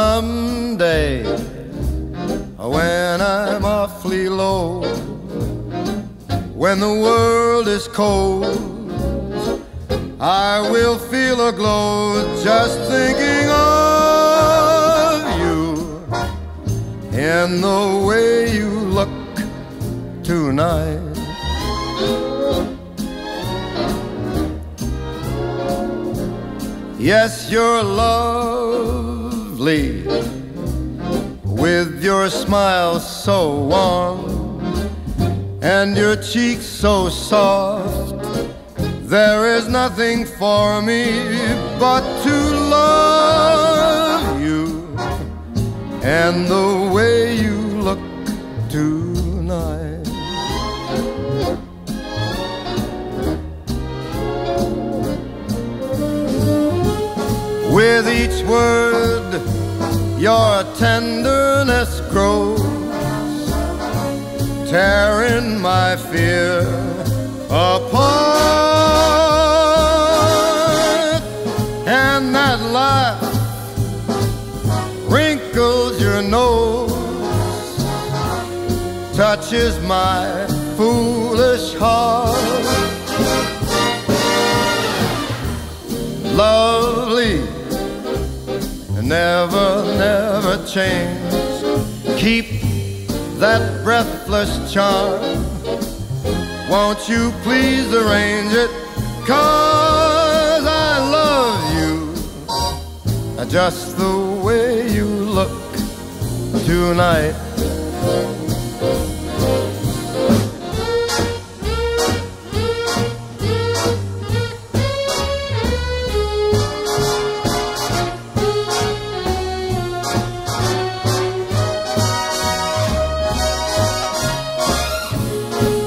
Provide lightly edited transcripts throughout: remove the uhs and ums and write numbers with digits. someday when I'm awfully low, when the world is cold, I will feel aglow just thinking of you and the way you look tonight. Yes, you're lovely with your smile so warm and your cheeks so soft. There is nothing for me but to love you and the way you look tonight. With each word, your tenderness grows, tearing my fear apart. And that laugh wrinkles your nose, touches my foolish heart. Lovely, never, never change. Keep that breathless charm. Won't you please arrange it? 'Cause I love you just the way you look tonight.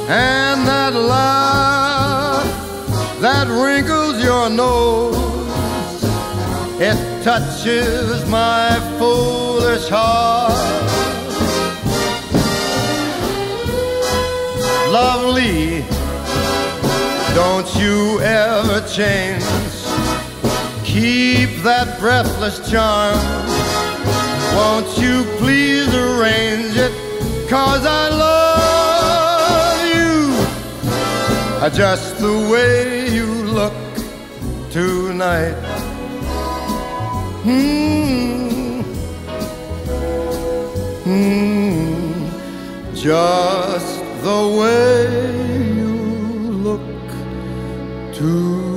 And that laugh that wrinkles your nose, it touches my foolish heart. Lovely, don't you ever change. Keep that breathless charm. Won't you please arrange it? 'Cause I love just the way you look tonight. Just the way you look tonight.